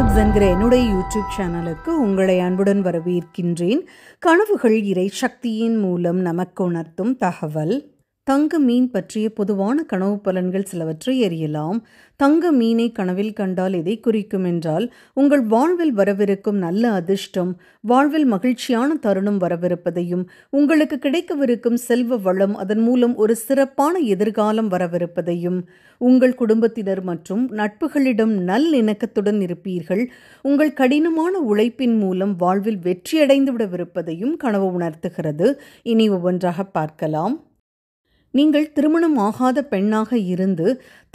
Drips என்கிற என்னுடைய YouTube சேனலுக்கு உங்களை அன்புடன் வரவேற்கின்றேன். கனவுகள் இறை சக்தியின் மூலம் நமக்கு உணர்த்தும் தகவல். தங்க மீன் பற்றிய பொதுவான கனவு பலன்கள் சிலவற்றை அறியலாம். தங்க மீனை கனவில் கண்டால் எதை குறிக்கும் என்றால், உங்கள் வாழ்வில் வரவிருக்கும் நல்ல அதிர்ஷ்டம், வாழ்வில் மகிழ்ச்சியான தருணம் வரவிருப்பதையும், உங்களுக்கு கிடைக்கவிருக்கும் செல்வ வளம், அதன் மூலம் ஒரு சிறப்பான எதிர்காலம் வரவிருப்பதையும், உங்கள் குடும்பத்தினர் மற்றும் நட்புகளிடம் நல்லிணக்கத்துடன் இருப்பீர்கள், உங்கள் கடினமான உழைப்பின் மூலம் வாழ்வில் வெற்றியடைந்து விடவிருப்பதையும் கனவு உணர்த்துகிறது. இனி ஒவ்வொன்றாக பார்க்கலாம். நீங்கள் திருமணம் ஆகாத பெண்ணாக இருந்து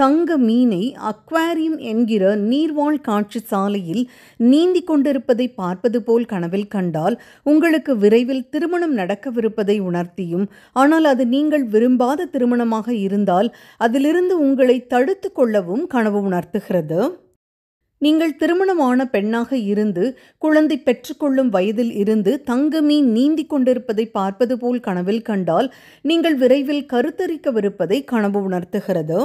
தங்க மீனை அக்வாரியம் என்கிற நீர்வாழ் காட்சி சாலையில் நீந்தி கொண்டிருப்பதை பார்ப்பது போல் கனவில் கண்டால், உங்களுக்கு விரைவில் திருமணம் நடக்கவிருப்பதை உணர்த்தியும், ஆனால் அது நீங்கள் விரும்பாத திருமணமாக இருந்தால் அதிலிருந்து உங்களை தடுத்து கொள்ளவும் கனவு உணர்த்துகிறது. நீங்கள் திருமணமான பெண்ணாக இருந்து குழந்தை பெற்றுக்கொள்ளும் வயதில் இருந்து தங்க மீன் நீந்தி கொண்டிருப்பதை பார்ப்பது போல் கனவில் கண்டால், நீங்கள் விரைவில் கருத்தரிக்கவிருப்பதை கனவு உணர்த்துகிறது.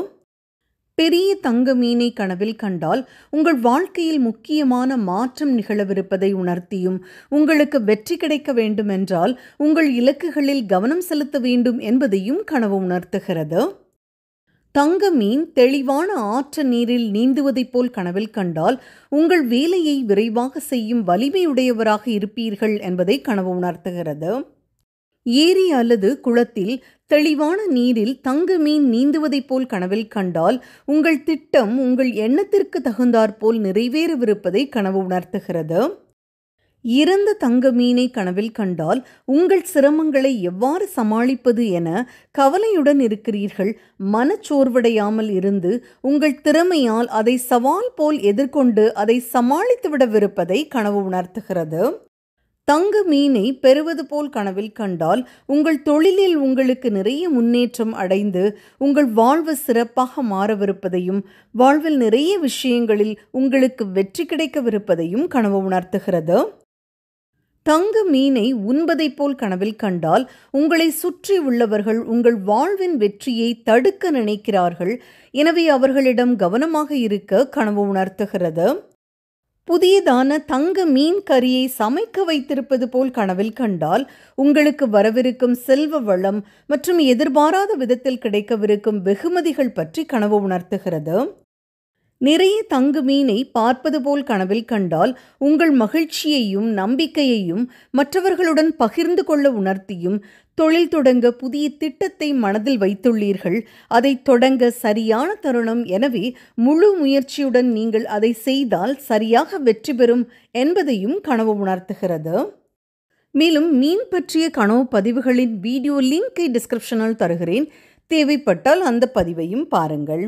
பெரிய தங்க மீனை கனவில் கண்டால், உங்கள் வாழ்க்கையில் முக்கியமான மாற்றம் நிகழவிருப்பதை உணர்த்தியும், உங்களுக்கு வெற்றி கிடைக்க வேண்டுமென்றால் உங்கள் இலக்குகளில் கவனம் செலுத்த வேண்டும் என்பதையும் கனவு உணர்த்துகிறது. தங்க மீன் தெளிவான ஆற்று நீரில் நீந்துவதைப் போல் கனவில் கண்டால், உங்கள் வேலையை விரைவாக செய்யும் வலிமையுடையவராக இருப்பீர்கள் என்பதை கனவு உணர்த்துகிறது. ஏரி அல்லது குளத்தில் தெளிவான நீரில் தங்க மீன் நீந்துவதைப் போல் கனவில் கண்டால், உங்கள் திட்டம் உங்கள் எண்ணத்திற்கு தகுந்தாற்போல் நிறைவேறவிருப்பதை கனவு உணர்த்துகிறது. இறந்த தங்க மீனை கனவில் கண்டால், உங்கள் சிரமங்களை எவ்வாறு சமாளிப்பது என கவலையுடன் இருக்கிறீர்கள். மனச்சோர்வடையாமல் இருந்து உங்கள் திறமையால் அதை சவால் போல் எதிர்கொண்டு அதை சமாளித்துவிடவிருப்பதை கனவு உணர்த்துகிறது. தங்க மீனை பெறுவது போல் கனவில் கண்டால், உங்கள் தொழிலில் உங்களுக்கு நிறைய முன்னேற்றம் அடைந்து உங்கள் வாழ்வு சிறப்பாக மாறவிருப்பதையும், வாழ்வில் நிறைய விஷயங்களில் உங்களுக்கு வெற்றி கிடைக்கவிருப்பதையும் கனவு உணர்த்துகிறது. தங்க மீனை உண்பதைப் போல் கனவில் கண்டால், உங்களை சுற்றி உள்ளவர்கள் உங்கள் வாழ்வின் வெற்றியை தடுக்க நினைக்கிறார்கள், எனவே அவர்களிடம் கவனமாக இருக்க கனவு உணர்த்துகிறது. புதியதான தங்க மீன் கறியை சமைக்க வைத்திருப்பது போல் கனவில் கண்டால், உங்களுக்கு வரவிருக்கும் செல்வ வளம் மற்றும் எதிர்பாராத விதத்தில் கிடைக்கவிருக்கும் வெகுமதிகள் பற்றி கனவு உணர்த்துகிறது. நிறைய தங்க மீனை பார்ப்பது போல் கனவில் கண்டால், உங்கள் மகிழ்ச்சியையும் நம்பிக்கையையும் மற்றவர்களுடன் பகிர்ந்து கொள்ள உணர்த்தியும், தொழில் தொடங்க புதிய திட்டத்தை மனதில் வைத்துள்ளீர்கள், அதை தொடங்க சரியான தருணம், எனவே முழு முயற்சியுடன் நீங்கள் அதை செய்தால் சரியாக வெற்றி பெறும் என்பதையும் கனவு உணர்த்துகிறது. மேலும் மீன் பற்றிய கனவு பதிவுகளின் வீடியோ லிங்கை டிஸ்கிரிப்ஷனில் தருகிறேன். தேவைப்பட்டால் அந்த பதிவையும் பாருங்கள்.